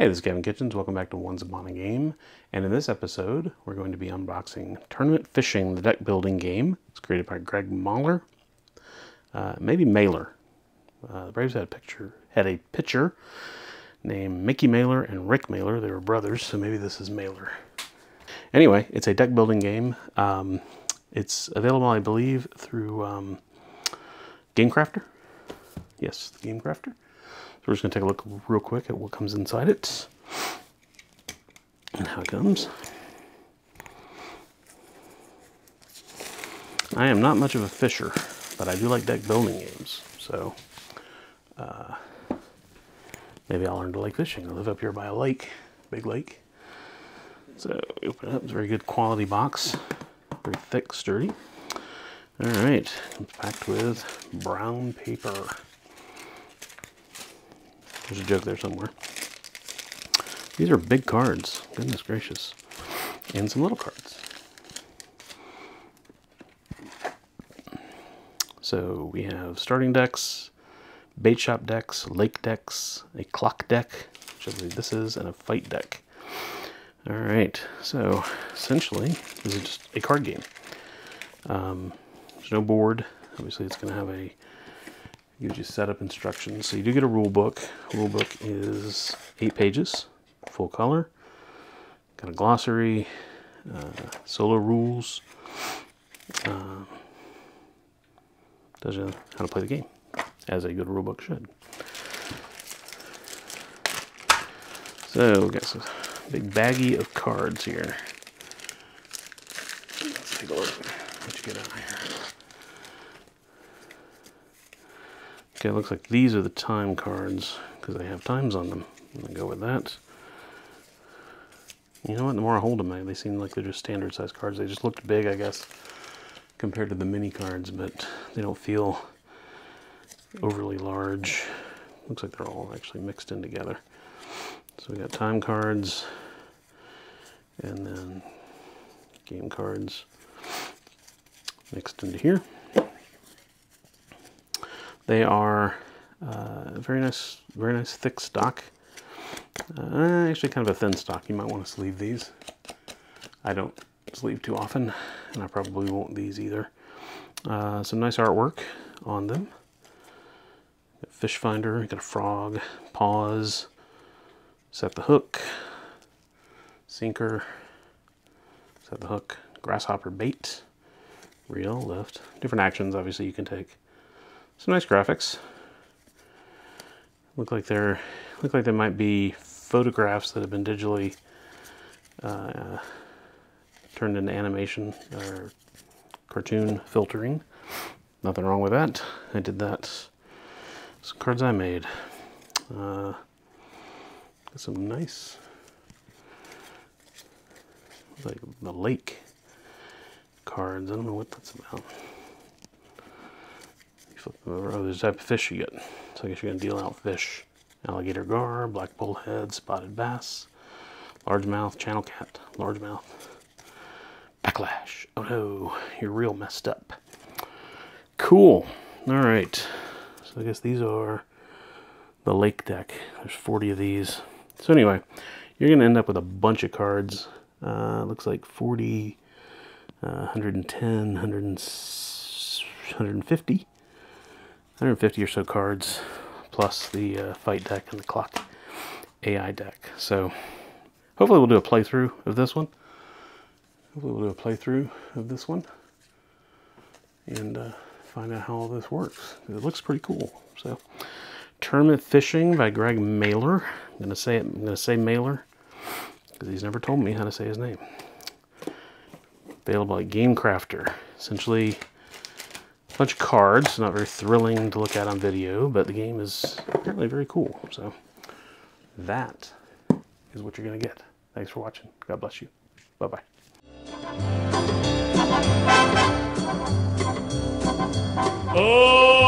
Hey, this is Gavin Kitchens. Welcome back to Ones Upon a Game. And in this episode, we're going to be unboxing Tournament Fishing, the deck building game. It's created by Greg Mahler, maybe Mahler. The Braves had a pitcher named Mickey Mahler and Rick Mahler. They were brothers, so maybe this is Mahler. Anyway, it's a deck building game. It's available, I believe, through Game Crafter. Yes, the Game Crafter. So we're just going to take a look real quick at what comes inside it and how it comes. I am not much of a fisher, but I do like deck building games. So maybe I'll learn to like fishing. I live up here by a lake, big lake. So open it up. It's a very good quality box. Very thick, sturdy. All right, it's packed with brown paper. There's a joke there somewhere. These are big cards, goodness gracious. And some little cards. So we have starting decks, bait shop decks, lake decks, a clock deck, which I believe this is, and a fight deck. All right, so essentially, this is just a card game. There's no board. Obviously, it's gonna have a gives you setup instructions. So you do get a rule book. Rule book is 8 pages, full color. Got a glossary, solo rules. Tells you how to play the game, as a good rule book should. So we got some big baggie of cards here. Let's take a look. What you get out here? Okay, it looks like these are the time cards because they have times on them. I'm gonna go with that. You know what? The more I hold them, they seem like they're just standard size cards. They just looked big, I guess, compared to the mini cards, but they don't feel overly large. Looks like they're all actually mixed in together. So we got time cards and then game cards mixed into here. They are very nice thick stock. Actually, kind of a thin stock. You might want to sleeve these. I don't sleeve too often, and I probably won't these either. Some nice artwork on them. Got fish finder, got a frog, paws, set the hook, sinker, set the hook, grasshopper bait, reel, lift. Different actions, obviously, you can take. Some nice graphics. Look like they might be photographs that have been digitally turned into animation or cartoon filtering. Nothing wrong with that. I did that. Some cards I made. Some nice, like the lake cards. I don't know what that's about. Flip them over. Oh, there's a type of fish you get. So I guess you're going to deal out fish. Alligator gar, black bullhead, spotted bass, largemouth, channel cat, largemouth, backlash. Oh no, you're real messed up. Cool. All right. So I guess these are the lake deck. There's 40 of these. So anyway, you're going to end up with a bunch of cards. Looks like 40, 110, 150. 150 or so cards, plus the fight deck and the clock AI deck. So hopefully we'll do a playthrough of this one. And find out how all this works. It looks pretty cool. So Tournament Fishing by Greg Mahler. I'm gonna say Mahler because he's never told me how to say his name. Available at Game Crafter. Essentially bunch of cards, not very thrilling to look at on video, but the game is apparently very cool. So that is what you're going to get. Thanks for watching. God bless you. Bye-bye. Oh!